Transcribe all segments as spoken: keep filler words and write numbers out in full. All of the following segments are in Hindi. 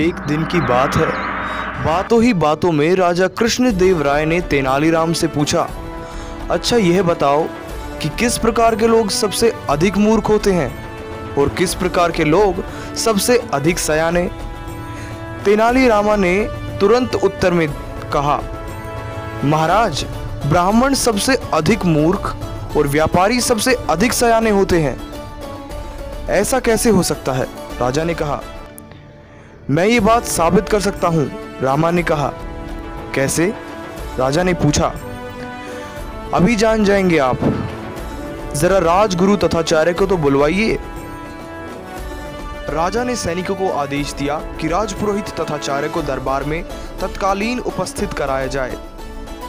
एक दिन की बात है, बातों ही बातों में राजा कृष्ण देव राय ने तेनालीराम से पूछा, अच्छा यह बताओ कि किस प्रकार के लोग सबसे अधिक मूर्ख होते हैं और किस प्रकार के लोग सबसे अधिक सयाने। तेनालीरामा ने तुरंत उत्तर में कहा, महाराज ब्राह्मण सबसे अधिक मूर्ख और व्यापारी सबसे अधिक सयाने होते हैं। ऐसा कैसे हो सकता है? राजा ने कहा, मैं ये बात साबित कर सकता हूँ। रामा ने कहा, कैसे? राजा ने पूछा, अभी जान जाएंगे आप, जरा राजगुरु तथाचार्य को तो बुलवाइए। राजा ने सैनिकों को आदेश दिया कि राजपुरोहित तथाचार्य को दरबार में तत्कालीन उपस्थित कराया जाए।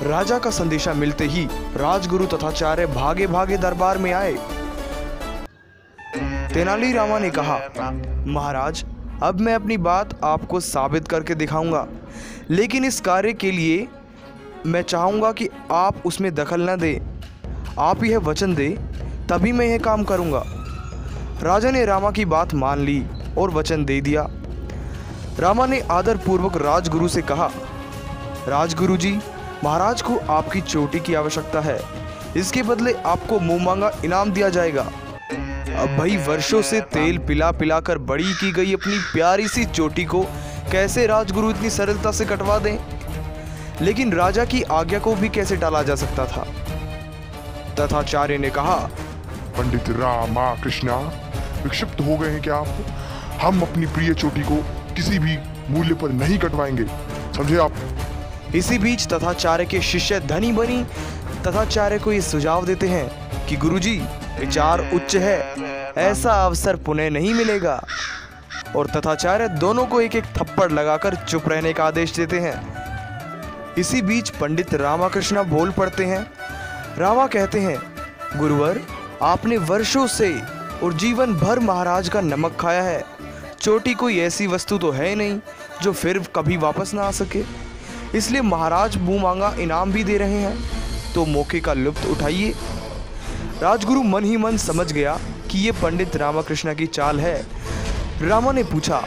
राजा का संदेशा मिलते ही राजगुरु तथाचार्य भागे भागे दरबार में आए। तेनालीरामा ने कहा, महाराज अब मैं अपनी बात आपको साबित करके दिखाऊंगा, लेकिन इस कार्य के लिए मैं चाहूँगा कि आप उसमें दखल न दें। आप यह वचन दें, तभी मैं यह काम करूँगा। राजा ने रामा की बात मान ली और वचन दे दिया। रामा ने आदरपूर्वक राजगुरु से कहा, राजगुरु जी महाराज को आपकी चोटी की आवश्यकता है, इसके बदले आपको मुँह मांगा इनाम दिया जाएगा। अब भाई वर्षों से तेल पिला पिला कर बड़ी की गई अपनी प्यारी सी चोटी को कैसे राजगुरु इतनी सरलता से कटवा दें, लेकिन राजा की आज्ञा को भी कैसे टाला जा सकता था। तथाचार्य ने कहा, पंडित रामकृष्ण विक्षिप्त हो गए हैं क्या आप? हम अपनी प्रिय चोटी को किसी भी मूल्य पर नहीं कटवाएंगे, समझे आप। इसी बीच तथाचार्य के शिष्य धनी बनी तथाचार्य को ये सुझाव देते हैं कि गुरुजी विचार उच्च है, ऐसा अवसर पुनः नहीं मिलेगा, और तथाचार्य दोनों को एक एक थप्पड़ लगाकर चुप रहने का आदेश देते हैं। इसी बीच पंडित रामकृष्ण बोल पड़ते हैं। रामा कहते हैं, गुरुवर आपने वर्षों से और जीवन भर महाराज का नमक खाया है, चोटी कोई ऐसी वस्तु तो है नहीं जो फिर कभी वापस ना आ सके, इसलिए महाराज मुँह मांगा इनाम भी दे रहे हैं, तो मौके का लुत्फ उठाइए। राजगुरु मन ही मन समझ गया कि ये पंडित रामकृष्ण की चाल है। रामा ने पूछा,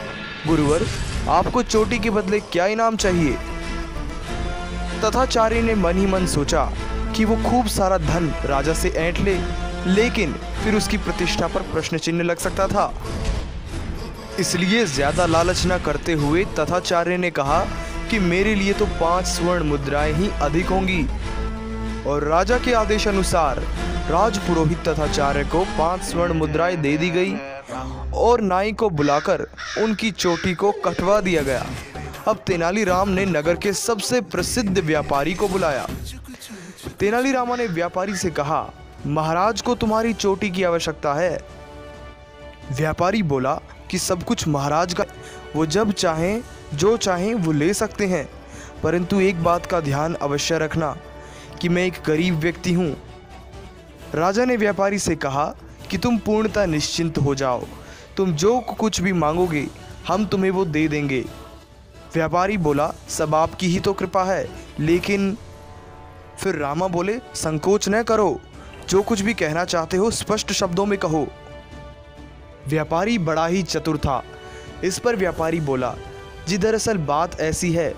गुरुवर आपको चोटी के बदले क्या इनाम चाहिए? तथाचार्य ने मन ही मन सोचा कि वो खूब सारा धन राजा से ऐंठ ले, लेकिन फिर उसकी प्रतिष्ठा पर प्रश्न चिन्ह लग सकता था, इसलिए ज्यादा लालच न करते हुए तथाचार्य ने कहा कि मेरे लिए तो पांच स्वर्ण मुद्राएं ही अधिक होंगी। और राजा के आदेश अनुसार राजपुरोहित तथाचार्य को पांच स्वर्ण मुद्राएं दे दी गई और नाई को बुलाकर उनकी चोटी को कटवा दिया गया। अब तेनालीराम ने नगर के सबसे प्रसिद्ध व्यापारी को बुलाया। तेनालीरामा ने व्यापारी से कहा, महाराज को तुम्हारी चोटी की आवश्यकता है। व्यापारी बोला कि सब कुछ महाराज का, वो जब चाहें जो चाहें वो ले सकते हैं, परंतु एक बात का ध्यान अवश्य रखना कि मैं एक गरीब व्यक्ति हूँ। राजा ने व्यापारी से कहा कि तुम पूर्णतः निश्चिंत हो जाओ, तुम जो कुछ भी मांगोगे हम तुम्हें वो दे देंगे। व्यापारी बोला, सब आपकी ही तो कृपा है। लेकिन फिर रामा बोले, संकोच न करो, जो कुछ भी कहना चाहते हो स्पष्ट शब्दों में कहो। व्यापारी बड़ा ही चतुर था। इस पर व्यापारी बोला, जी दरअसल बात ऐसी है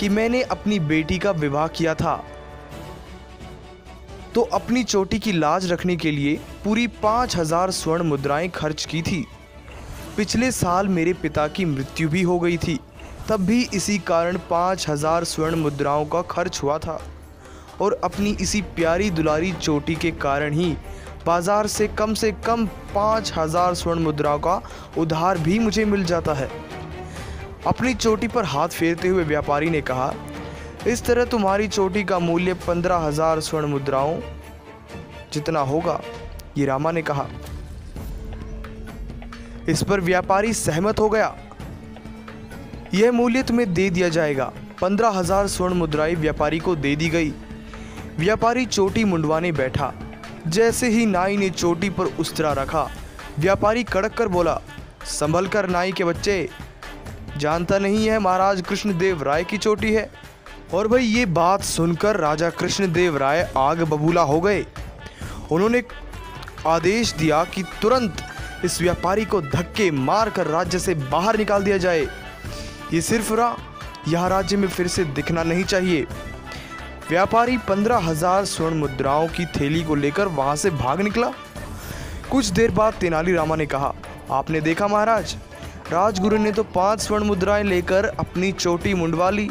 कि मैंने अपनी बेटी का विवाह किया था, तो अपनी चोटी की लाज रखने के लिए पूरी पाँच हजार स्वर्ण मुद्राएं खर्च की थी। पिछले साल मेरे पिता की मृत्यु भी हो गई थी, तब भी इसी कारण पाँच हजार स्वर्ण मुद्राओं का खर्च हुआ था, और अपनी इसी प्यारी दुलारी चोटी के कारण ही बाजार से कम से कम पाँच हजार स्वर्ण मुद्राओं का उधार भी मुझे मिल जाता है। अपनी चोटी पर हाथ फेरते हुए व्यापारी ने कहा, इस तरह तुम्हारी चोटी का मूल्य पंद्रह हजार स्वर्ण मुद्राओं जितना होगा, ये रामा ने कहा। इस पर व्यापारी सहमत हो गया, यह मूल्य तुम्हें दे दिया जाएगा। पंद्रह हजार स्वर्ण मुद्राएं व्यापारी को दे दी गई। व्यापारी चोटी मुंडवाने बैठा, जैसे ही नाई ने चोटी पर उस्तरा रखा, व्यापारी कड़क कर बोला, संभल कर नाई के बच्चे, जानता नहीं है महाराज कृष्ण देव राय की चोटी है। और भाई ये बात सुनकर राजा कृष्णदेव राय आग बबूला हो गए। उन्होंने आदेश दिया कि तुरंत इस व्यापारी को धक्के मारकर राज्य से बाहर निकाल दिया जाए। ये सिरफुरा यह राज्य में फिर से दिखना नहीं चाहिए। व्यापारी पंद्रह हजार स्वर्ण मुद्राओं की थैली को लेकर वहां से भाग निकला। कुछ देर बाद तेनालीरामा ने कहा, आपने देखा महाराज, राजगुरु ने तो पांच स्वर्ण मुद्राएं लेकर अपनी चोटी मुंडवा ली।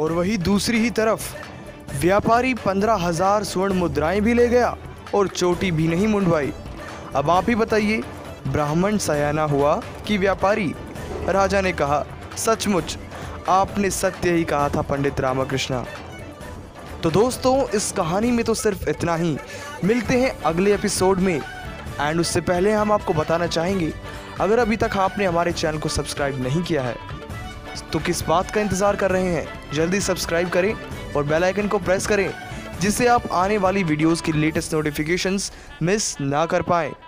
और वही दूसरी ही तरफ व्यापारी पंद्रह हजार स्वर्ण मुद्राएं भी ले गया और चोटी भी नहीं मुंडवाई। अब आप ही बताइए, ब्राह्मण सयाना हुआ कि व्यापारी? राजा ने कहा, सचमुच आपने सत्य ही कहा था पंडित रामकृष्ण। तो दोस्तों, इस कहानी में तो सिर्फ इतना ही। मिलते हैं अगले एपिसोड में। एंड उससे पहले हम आपको बताना चाहेंगे, अगर अभी तक आपने हमारे चैनल को सब्सक्राइब नहीं किया है तो किस बात का इंतज़ार कर रहे हैं? जल्दी सब्सक्राइब करें और बेल आइकन को प्रेस करें, जिससे आप आने वाली वीडियोस की लेटेस्ट नोटिफिकेशंस मिस ना कर पाएँ।